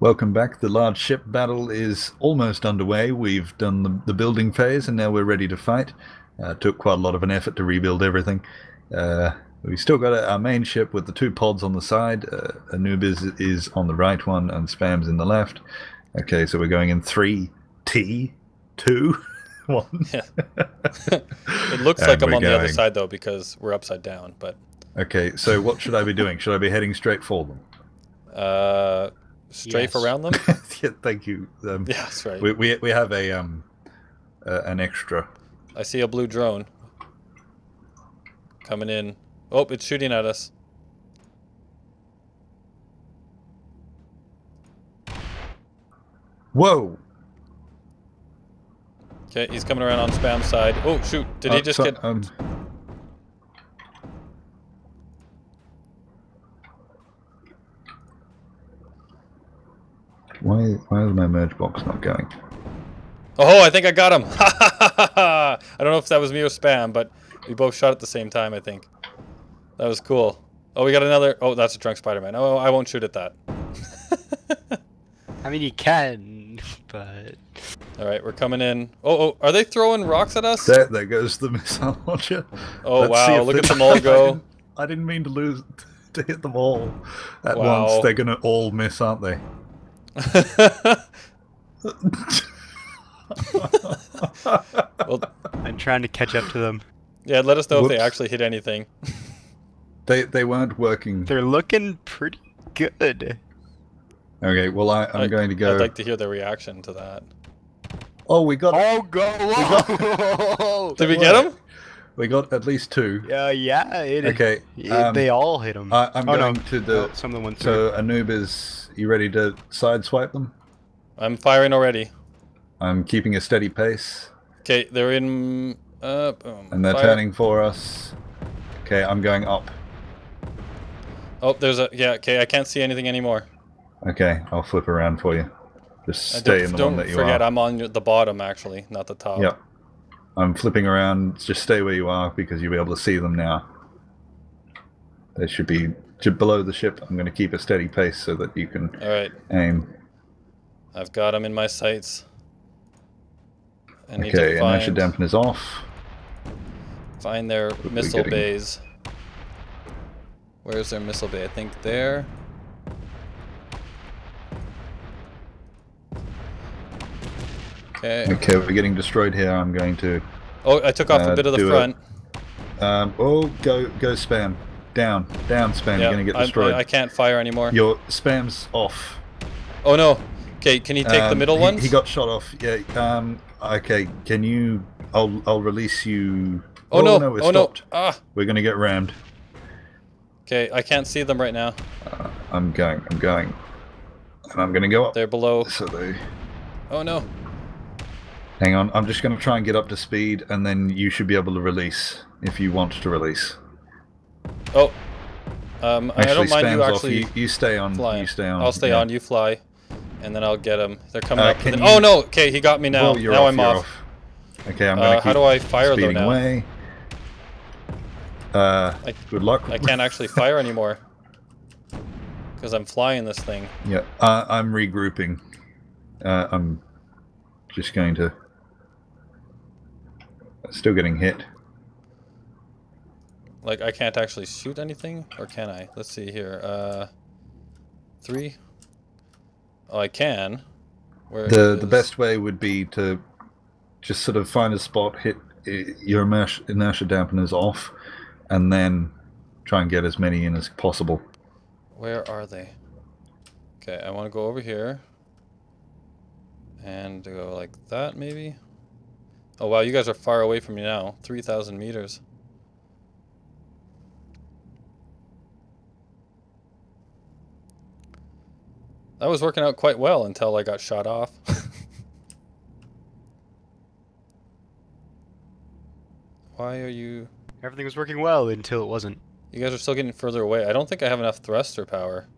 Welcome back. The large ship battle is almost underway. We've done the building phase and now we're ready to fight. Took quite a lot of an effort to rebuild everything. We've still got our main ship with the two pods on the side. Anubis is on the right one and Spam's in the left. Okay, so we're going in 3, T, 2, 1. Yeah. It looks like I'm on the other side though because we're upside down. But okay, so what should I be doing? Should I be heading straight for them? Strafe around them. Yeah, thank you. Yeah, that's right. We have a an extra. I see a blue drone coming in. Oh, it's shooting at us. Whoa. Okay, he's coming around on Spam's side. Oh shoot! Did he just get? Why is my merge box not going? Oh, I think I got him! I don't know if that was me or Spam, but we both shot at the same time, I think. That was cool. Oh, we got another... Oh, that's a drunk Spider-Man. Oh, I won't shoot at that. I mean, you can, but... Alright, we're coming in. Oh, are they throwing rocks at us? There goes the missile launcher. Oh, wow, look at them all go. I didn't mean to lose... to hit them all at once. They're gonna all miss, aren't they? Well, I'm trying to catch up to them. Yeah, let us know if they actually hit anything. They weren't working. They're looking pretty good. Okay, well I'm going to go. I'd like to hear their reaction to that. Oh, we got. Oh, go! Did we get him? We got at least two. Yeah, it is. Okay, they all hit him. I'm going to the. Someone went through. So Anubis, you ready to sideswipe them? I'm firing already. I'm keeping a steady pace. Okay, they're in. And they're turning for us. Okay, I'm going up. Oh, there's a okay. I can't see anything anymore. Okay, I'll flip around for you. Just stay in the one that you are. Don't forget, I'm on the bottom actually, not the top. Yep. I'm flipping around. Just stay where you are because you'll be able to see them now. They should be below the ship. I'm going to keep a steady pace so that you can aim. I've got them in my sights. Okay, and pressure dampener is off. Find their missile bays. Where's their missile bay? I think there. Okay, we're getting destroyed here. I'm going to. Oh, I took off a bit of the front. Go Spam. Down Spam. You're gonna get destroyed. I can't fire anymore. Your Spam's off. Oh no. Okay, can he take the middle one? He got shot off. Yeah. Okay, can you? I'll release you. Oh no! No, oh no! Ah. We're gonna get rammed. Okay, I can't see them right now. I'm going, and I'm gonna go up. They're below. So they. Oh no. Hang on, I'm just going to try and get up to speed, and then you should be able to release, if you want to release. Oh, I don't mind you actually flying. You stay on, I'll stay on, you fly, and then I'll get him. They're coming up. Oh no, okay, he got me now. Well, now I'm off. Okay, I'm going to keep. How do I fire though now? Away. Good luck. I can't actually fire anymore, because I'm flying this thing. Yeah, I'm regrouping. I'm just going to... Still getting hit. Like, I can't actually shoot anything? Or can I? Let's see here. 3? Oh, I can. Where the best way would be to just sort of find a spot, hit your inertia dampeners off, and then try and get as many in as possible. Where are they? Okay, I want to go over here. And go like that, maybe? Oh, wow, you guys are far away from me now. 3,000 meters. That was working out quite well until I got shot off. Why are you... Everything was working well until it wasn't. You guys are still getting further away. I don't think I have enough thruster power.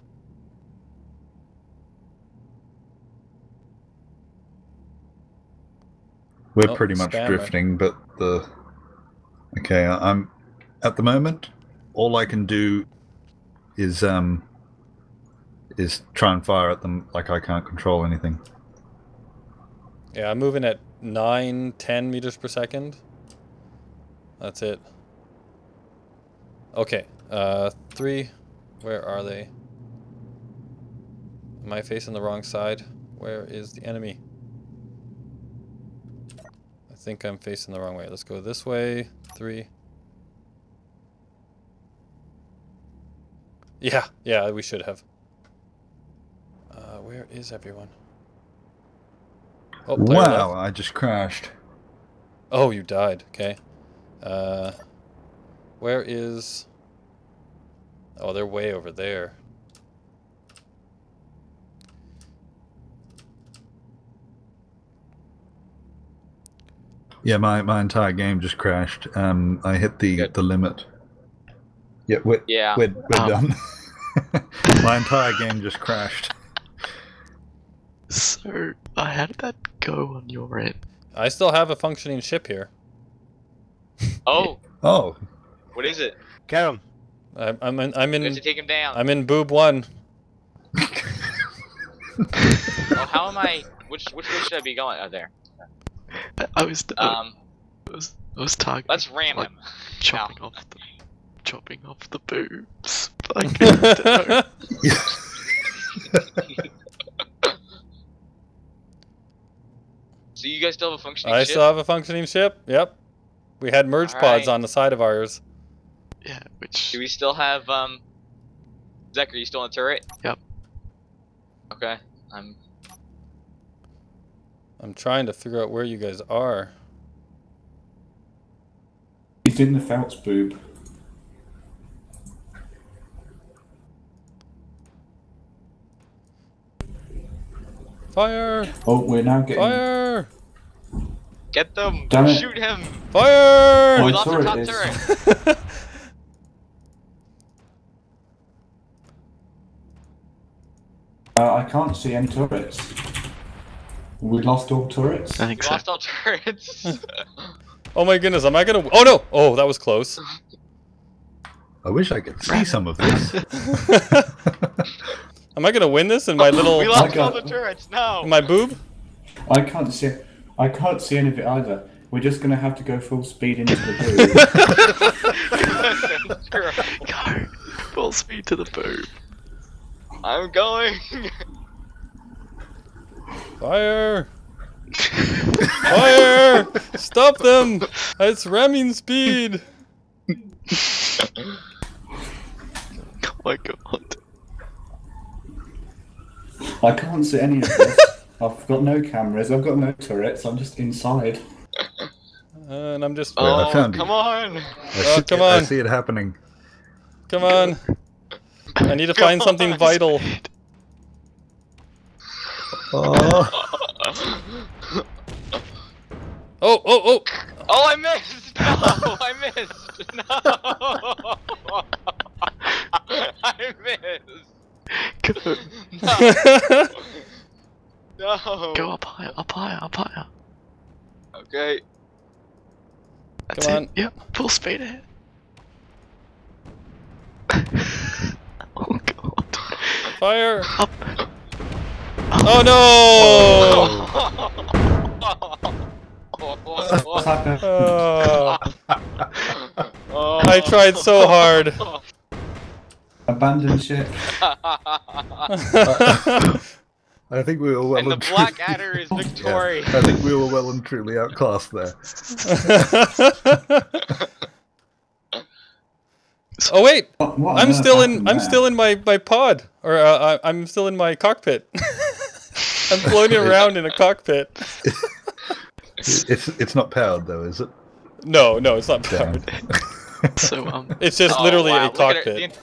We're pretty much drifting, but the... Okay, I'm... At the moment, all I can do is is try and fire at them like I can't control anything. Yeah, I'm moving at 9-10 meters per second. That's it. Okay, three. Where are they? Am I facing the wrong side? Where is the enemy? I think I'm facing the wrong way. Let's go this way. Three. Yeah, yeah, we should have. Where is everyone? Oh, wow, I just crashed. Oh, you died. Okay. Where is... Oh, they're way over there. Yeah, my entire game just crashed. I hit the limit. Yeah, we're done. My entire game just crashed. So, how did that go on your end? I still have a functioning ship here. Oh. Oh. What is it? Get him. I'm in. You have to take him down. I'm in boob one. Well, how am I? Which way should I be going? Oh, there. I was targeting. Let's ram him. Chopping off the boobs. Like, I don't know. So you guys still have a functioning ship? I still have a functioning ship, yep. We had merge pods on the side of ours. Yeah, which... Do we still have, Zach, are you still in the turret? Yep. Okay, I'm trying to figure out where you guys are. He's in the Fouts boob. Fire! Oh, we're now getting... Fire! Get them! Damn it. Shoot him! Fire! Oh, it's our top turret. I can't see any turrets. We lost all turrets. I think so. Lost all turrets. Oh my goodness! Am I gonna? Oh no! Oh, that was close. I wish I could see some of this. Am I gonna win this in my little? We lost all the turrets. No. In my boob. I can't see. I can't see any of it either. We're just gonna have to go full speed into the boob. Go full speed to the boob. I'm going. Fire! Fire! Stop them! It's ramming speed! Oh my god. I can't see any of this. I've got no cameras, I've got no turrets, I'm just inside. And I'm just... Oh, wait, come on! Oh, come on! I see it happening. Come on! I need to find something vital. Oh! Oh, I missed! No, I missed! No! I missed! No! No! Go up higher, up higher, up higher. Okay. That's Come on. It. Yep, full speed ahead. Oh god. Fire! Up. Oh no! Oh. Oh. I tried so hard. Abandon ship. I think we were well and the Black Adder is victorious. Yeah, I think we were well and truly outclassed there. Oh wait, what I'm still in. I'm still in my pod, or I'm still in my cockpit. I'm floating around in a cockpit. It's not powered though, is it? No, it's not powered. So it's just literally a cockpit.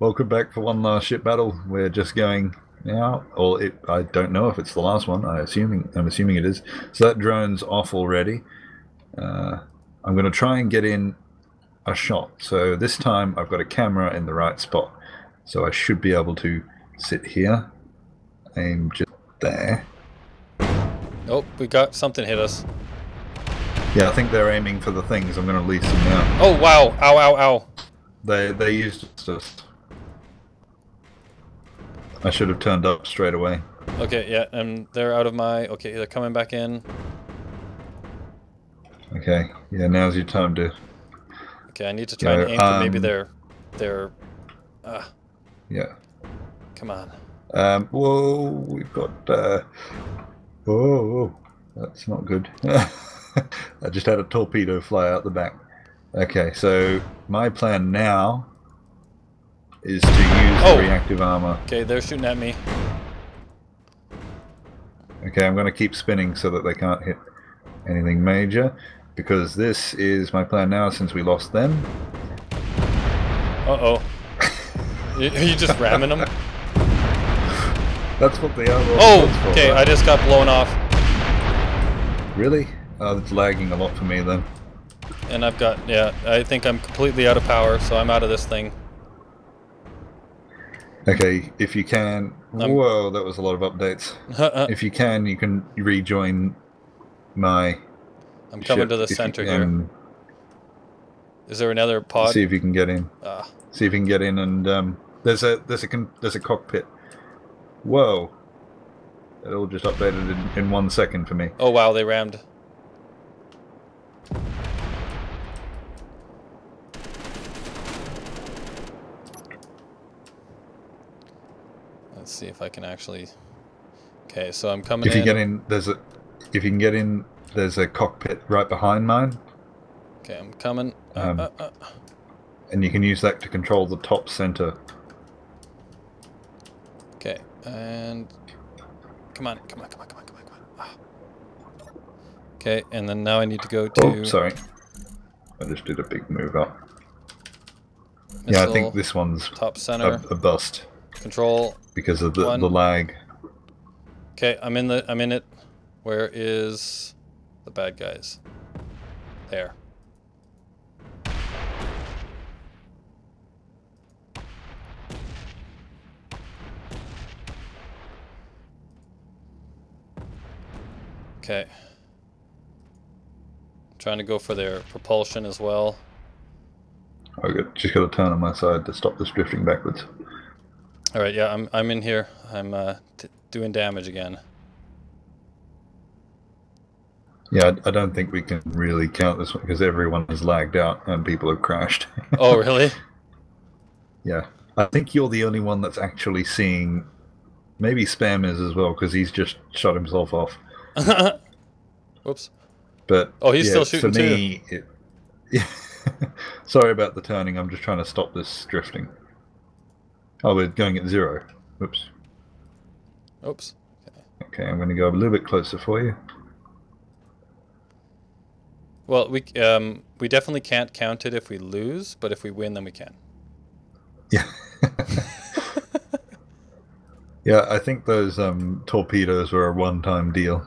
Welcome back for one last ship battle. We're just going now. Or I don't know if it's the last one. I'm assuming it is. So that drone's off already. I'm going to try and get in a shot. So this time I've got a camera in the right spot. So I should be able to sit here. Aim just there. Oh, we got something hit us. Yeah, I think they're aiming for the things. I'm going to lease them now. Oh, wow. Ow, ow, ow. They used us. I should have turned up straight away. Okay, yeah, and they're out of my... Okay, they're coming back in. Okay, yeah, now's your time to... Okay, I need to try and aim for maybe their... Yeah. Come on. Whoa, we've got... whoa, that's not good. I just had a torpedo fly out the back. Okay, so my plan now is to use the reactive armor. Okay, they're shooting at me. Okay, I'm going to keep spinning so that they can't hit anything major, because this is my plan now since we lost them. Uh-oh. Are you just ramming them? That's what they are. Oh, okay, I just got blown off. Really? Oh, it's lagging a lot for me then. And I've got, yeah, I think I'm completely out of power, so I'm out of this thing. Okay, if you can... Whoa, that was a lot of updates. If you can rejoin my... I'm coming to the center here. Is there another pod? See if you can get in. See if you can get in, and there's a cockpit. Whoa. It all just updated in 1 second for me. Oh wow, they rammed. Let's see if I can actually. Okay, so I'm coming. If you get in, there's a. If you can get in, there's a cockpit right behind mine. Okay, I'm coming. And you can use that to control the top center. Okay, and come on, come on, come on, come on, come on, come on. Ah. Okay, and then now I need to go to. Oh, sorry. I just did a big move up. Missile, yeah, I think this one's top center. A bust. Control. Because of the lag. Okay, I'm in it. Where is the bad guys? There. Okay. I'm trying to go for their propulsion as well. I just got to turn on my side to stop this drifting backwards. All right, yeah, I'm in here. I'm doing damage again. Yeah, I don't think we can really count this one because everyone has lagged out and people have crashed. Oh, really? Yeah, I think you're the only one that's actually seeing. Maybe Spam is as well because he's just shot himself off. Whoops. But oh, he's still shooting for me, too. Sorry about the turning. I'm just trying to stop this drifting. Oh, we're going at zero. Oops. Oops. Okay, I'm going to go a little bit closer for you. Well, we definitely can't count it if we lose, but if we win, then we can. Yeah. Yeah, I think those torpedoes were a one-time deal.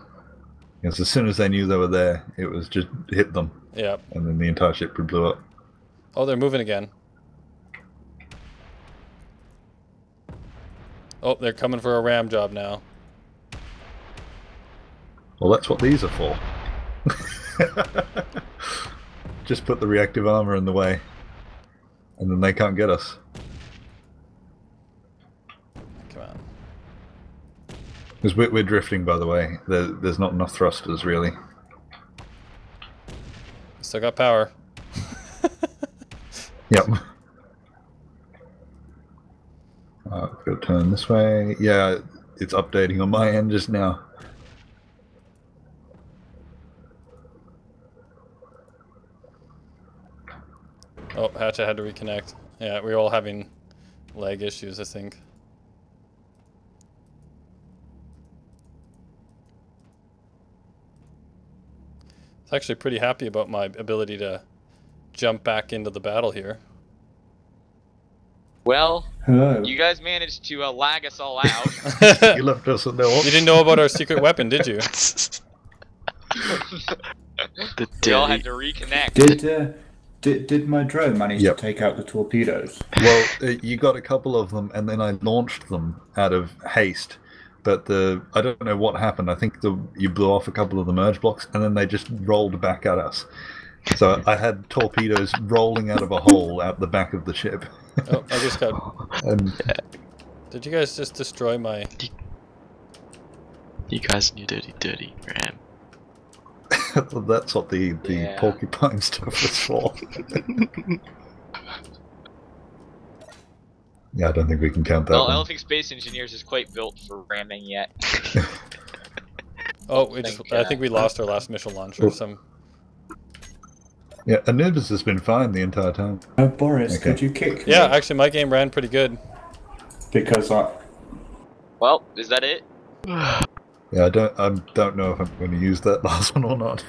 Because as soon as they knew they were there, it was just hit them. Yeah. And then the entire ship blew up. Oh, they're moving again. Oh, they're coming for a ram job now. Well, that's what these are for. Just put the reactive armor in the way, and then they can't get us. Come on. Because we're drifting, by the way. There's not enough thrusters, really. Still got power. Yep. I've got to turn this way. Yeah, it's updating on my end just now. Oh, Hatch, I had to reconnect. Yeah, we're all having lag issues, I think. I was actually pretty happy about my ability to jump back into the battle here. Well, hello. You guys managed to lag us all out. You left us with no option. You didn't know about our secret weapon, did you? We all had to reconnect. Did my drone manage to take out the torpedoes? Well, you got a couple of them, and then I launched them out of haste. But I don't know what happened. I think you blew off a couple of the merge blocks, and then they just rolled back at us. So I had torpedoes rolling out of a hole out the back of the ship. Oh, I just got Did you guys just destroy my... You guys knew dirty, dirty ram. Well, that's what the yeah. Porcupine stuff was for. Yeah, I don't think we can count that. Well, I don't think Space Engineers is quite built for ramming yet. Oh, I think we lost our last missile launcher. Well, some... Yeah, Anubis has been fine the entire time. Oh, Boris, okay. Could you kick me? Yeah, actually, my game ran pretty good. Because I... Well, is that it? Yeah, I don't know if I'm going to use that last one or not.